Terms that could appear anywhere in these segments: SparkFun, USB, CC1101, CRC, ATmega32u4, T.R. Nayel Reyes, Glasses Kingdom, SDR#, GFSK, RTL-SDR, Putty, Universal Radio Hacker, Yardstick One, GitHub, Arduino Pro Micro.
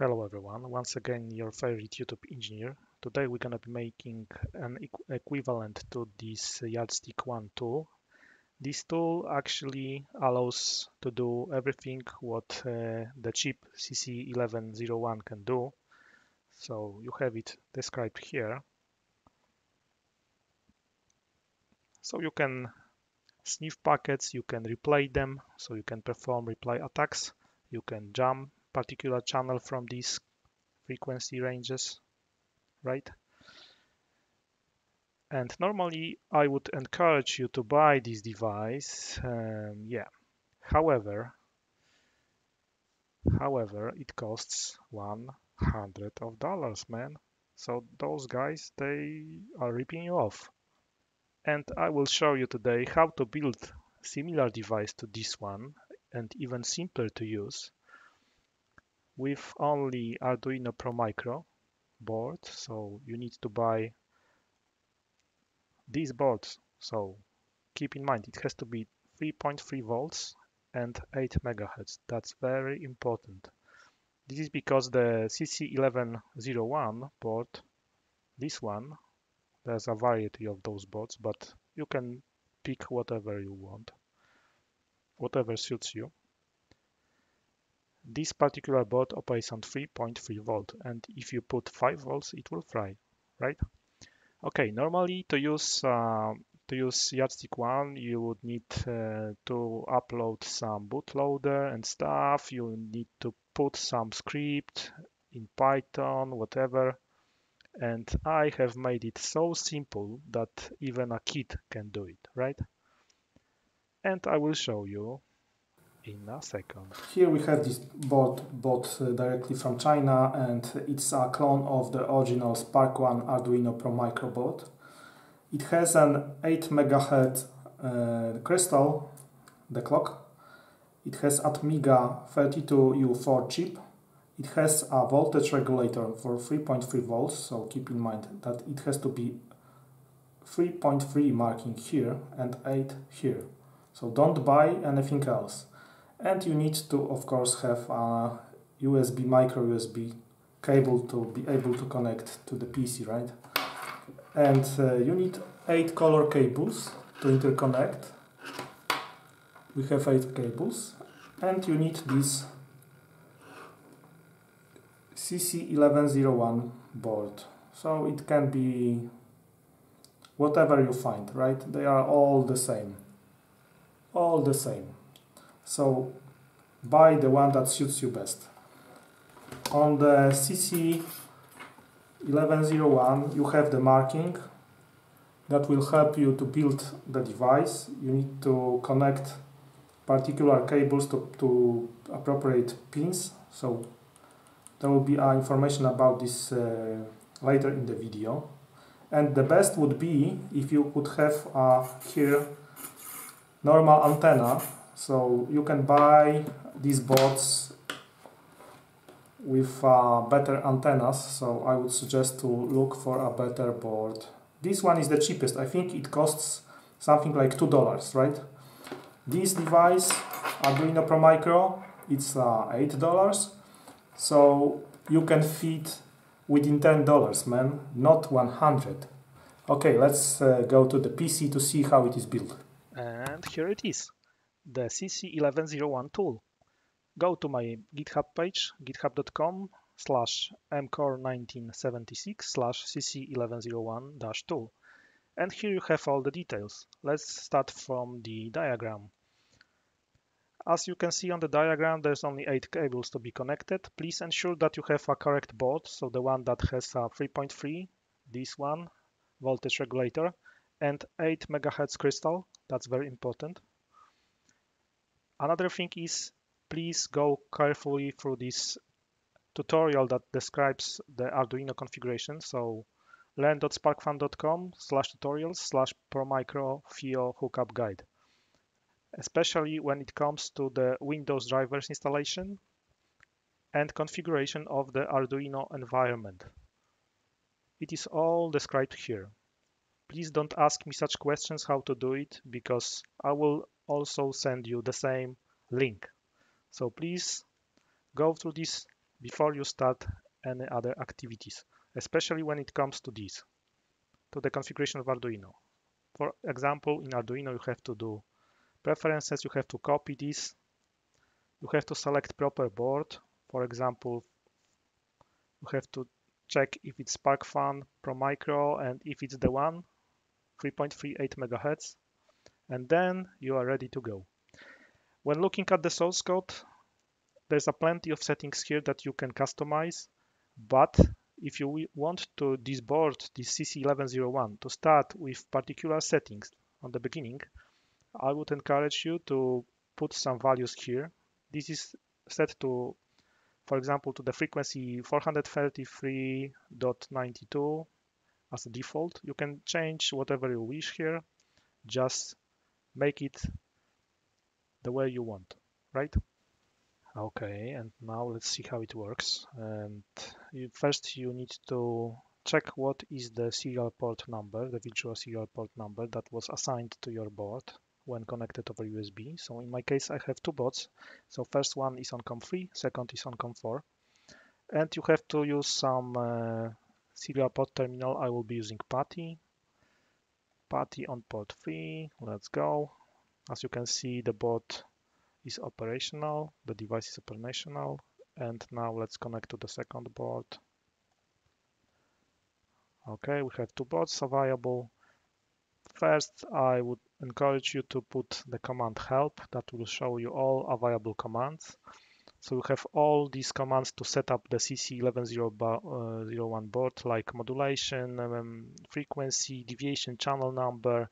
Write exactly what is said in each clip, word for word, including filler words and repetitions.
Hello everyone, once again your favorite YouTube engineer. Today we're gonna be making an equ equivalent to this Yardstick One tool. This tool actually allows to do everything what uh, the chip C C eleven oh one can do. So you have it described here. So you can sniff packets, you can replay them, so you can perform replay attacks, you can jump particular channel from these frequency ranges, right? And normally I would encourage you to buy this device, um, yeah. However, however, it costs one hundred dollars, man. So those guys, they are ripping you off. And I will show you today how to build similar device to this one and even simpler to use, with only Arduino Pro Micro board. So you need to buy these boards, so keep in mind it has to be three point three volts and eight megahertz. That's very important. This is because the C C eleven oh one board, this one, there's a variety of those boards, but you can pick whatever you want, whatever suits you. This particular board operates on three point three volt, and if you put five volts, it will fry, right? Okay, normally to use uh, to use Yardstick One, you would need uh, to upload some bootloader and stuff. You need to put some script in Python, whatever. And I have made it so simple that even a kid can do it, right? And I will show you in a second. Here we have this board bought uh, directly from China, and it's a clone of the original SparkFun Arduino Pro Micro board. It has an eight megahertz uh, crystal, the clock. It has ATmega thirty-two U four chip. It has a voltage regulator for three point three volts, so keep in mind that it has to be three point three marking here and eight here. So don't buy anything else. And you need to, of course, have a U S B, micro U S B cable to be able to connect to the P C, right? And uh, you need eight color cables to interconnect. We have eight cables. And you need this C C eleven oh one board. So it can be whatever you find, right? They are all the same. All the same. So buy the one that suits you best. On the C C eleven oh one you have the marking that will help you to build the device. You need to connect particular cables to, to appropriate pins. So there will be uh, information about this uh, later in the video. And the best would be if you could have uh, here normal antenna. So you can buy these boards with uh, better antennas, so I would suggest to look for a better board. This one is the cheapest. I think it costs something like two dollars, right? This device, Arduino Pro Micro, it's uh, eight dollars, so you can fit within ten dollars, man, not one hundred. Okay, let's uh, go to the P C to see how it is built. And here it is, the C C eleven oh one tool. Go to my GitHub page, github dot com slash m core nineteen seventy-six slash C C eleven oh one dash tool, and here you have all the details. Let's start from the diagram. As you can see on the diagram, there's only eight cables to be connected. Please ensure that you have a correct board, so the one that has a three point three, this one, voltage regulator, and eight megahertz crystal. That's very important. Another thing is, please go carefully through this tutorial that describes the Arduino configuration. So learn dot sparkfun dot com slash tutorials slash promicro fio hookup guide. Especially when it comes to the Windows drivers installation and configuration of the Arduino environment. It is all described here. Please don't ask me such questions how to do it, because I will also send you the same link. So please go through this before you start any other activities, especially when it comes to this, to the configuration of Arduino. For example, in Arduino you have to do preferences, you have to copy this, you have to select proper board. For example, you have to check if it's SparkFun Pro Micro and if it's the one, three point three eight megahertz, and then you are ready to go. When looking at the source code, there's a plenty of settings here that you can customize, but if you want to this board, this C C eleven oh one, to start with particular settings on the beginning, I would encourage you to put some values here. This is set to, for example, to the frequency four thirty-three point nine two as a default. You can change whatever you wish here, just make it the way you want, right? Okay, and now let's see how it works. And you, first you need to check what is the serial port number, the virtual serial port number that was assigned to your board when connected over U S B. So in my case I have two boards. So first one is on COM three, second is on COM four. And you have to use some uh, serial port terminal. I will be using Putty. Putty on port three, let's go. As you can see, the board is operational, the device is operational. And now let's connect to the second board. Okay, we have two boards available. First, I would encourage you to put the command help that will show you all available commands. So you have all these commands to set up the C C eleven oh one board, like modulation, um, frequency, deviation, channel number,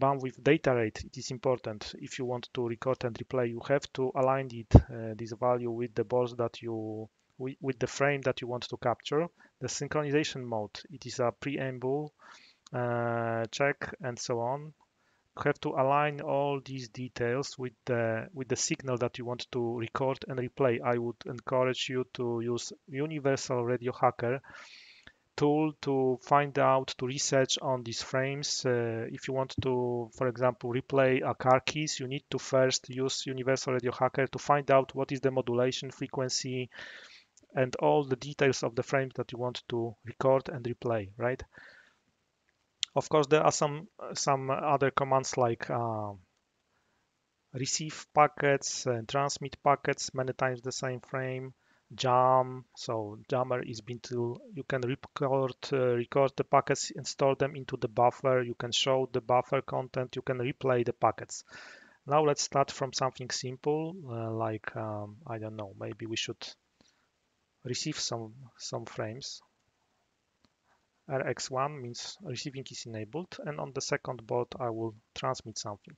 bandwidth, data rate. It is important. If you want to record and replay, you have to align it, uh, this value with the board that you, with, with the frame that you want to capture. The synchronization mode, it is a preamble, uh, check, and so on. You have to align all these details with the with the signal that you want to record and replay. I would encourage you to use Universal Radio Hacker tool to find out, to research on these frames. Uh, if you want to, for example, replay a car keys, you need to first use Universal Radio Hacker to find out what is the modulation, frequency, and all the details of the frames that you want to record and replay, right? Of course, there are some some other commands like uh, receive packets and transmit packets, many times the same frame. Jam, so jammer is being to, you can record uh, record the packets and store them into the buffer. You can show the buffer content. You can replay the packets. Now let's start from something simple, uh, like um, I don't know. Maybe we should receive some some frames. R X one means receiving is enabled, and on the second board I will transmit something.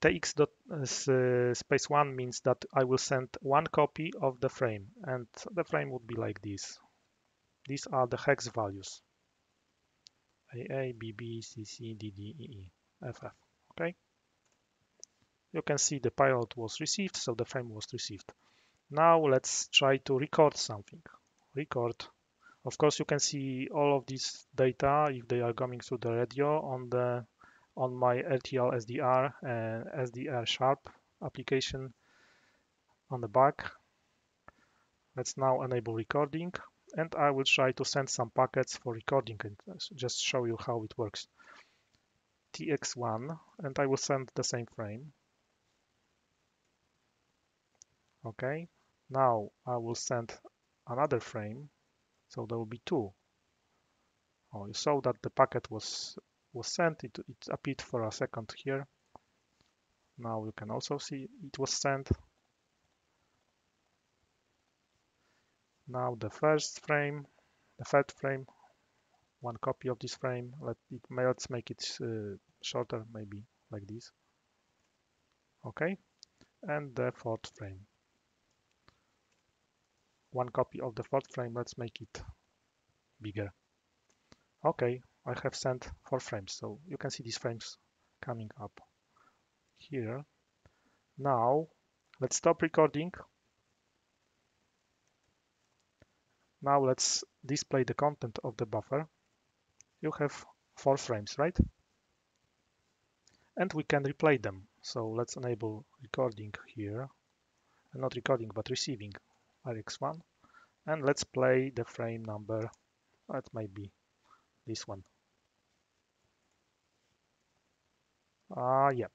T X dot space one means that I will send one copy of the frame, and the frame would be like this. These are the hex values: A A B B C C D D E E F F. Okay. You can see the payload was received, so the frame was received. Now let's try to record something. Record. Of course, you can see all of this data if they are coming through the radio on the on my R T L S D R and S D R sharp application on the back. Let's now enable recording, and I will try to send some packets for recording and just show you how it works. T X one, and I will send the same frame. Okay, now I will send another frame, so there will be two. Oh, you saw that the packet was was sent, it, it appeared for a second here. Now you can also see it was sent. Now the first frame, the third frame, one copy of this frame. Let it, let's make it uh, shorter, maybe like this. Okay, and the fourth frame. One copy of the fourth frame, let's make it bigger. Okay, I have sent four frames, so you can see these frames coming up here. Now let's stop recording. Now let's display the content of the buffer. You have four frames, right? And we can replay them. So let's enable recording here. Not recording, but receiving R X one. and let's play the frame number. That might be this one. Ah, uh, yeah,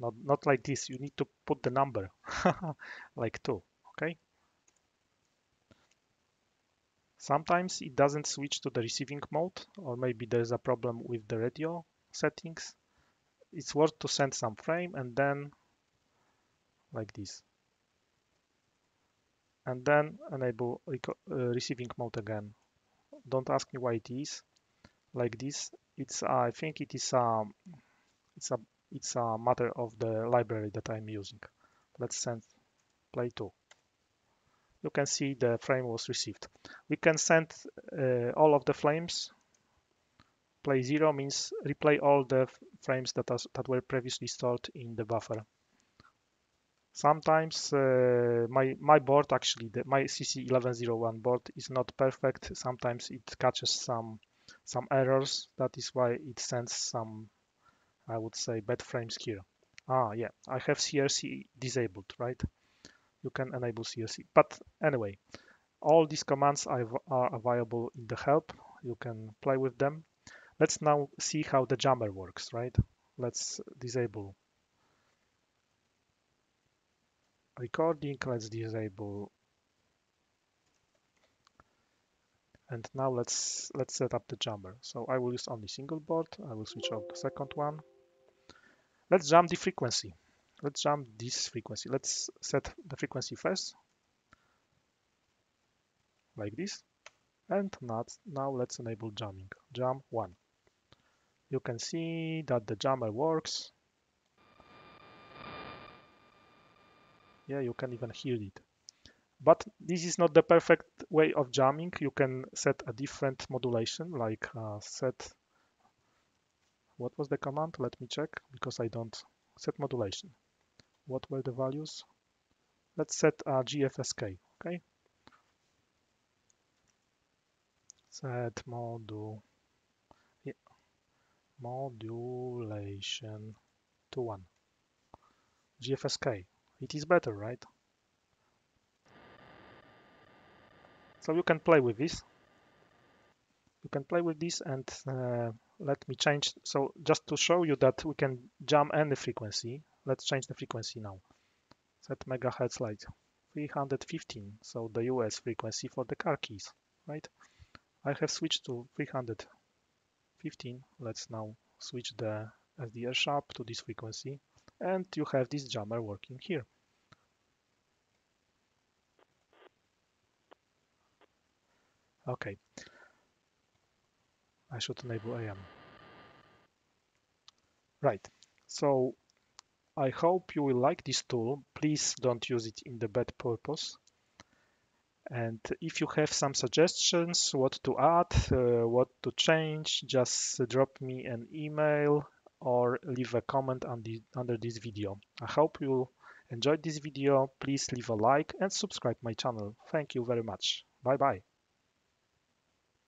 not not like this. You need to put the number like two. Okay. Sometimes it doesn't switch to the receiving mode, or maybe there's a problem with the radio settings. It's worth to send some frame and then like this, and then enable uh, receiving mode again. Don't ask me why it is like this. It's uh, I think it is um it's a it's a matter of the library that I'm using. Let's send play to. You can see the frame was received. We can send uh, all of the frames. Play zero means replay all the frames that, are, that were previously stored in the buffer. Sometimes uh, my, my board, actually, the, my C C eleven oh one board is not perfect. Sometimes it catches some, some errors. That is why it sends some, I would say, bad frames here. Ah, yeah, I have C R C disabled, right? You can enable C R C. But anyway, all these commands are, are available in the help. You can play with them. Let's now see how the jammer works, right? Let's disable recording. Let's disable. And now let's let's set up the jammer. So I will use only single board. I will switch off the second one. Let's jam the frequency. Let's jump this frequency. Let's set the frequency first, like this. And not, now let's enable jamming. Jam one. You can see that the jammer works. Yeah, you can even hear it. But this is not the perfect way of jamming. You can set a different modulation, like uh, set. What was the command? Let me check, because I don't set modulation. What were the values? Let's set a G F S K, okay? Set modul, yeah. Modulation to one. G F S K, it is better, right? So you can play with this. You can play with this and uh, let me change. So just to show you that we can jam any frequency. Let's change the frequency now. Set megahertz like three hundred fifteen, so the U S frequency for the car keys, right? I have switched to three hundred fifteen. Let's now switch the S D R sharp to this frequency, and you have this jammer working here. Okay, I should enable A M. Right, so I hope you will like this tool. Please don't use it in the bad purpose. And if you have some suggestions, what to add, uh, what to change, just drop me an email or leave a comment on the, under this video. I hope you enjoyed this video. Please leave a like and subscribe my channel. Thank you very much. Bye bye.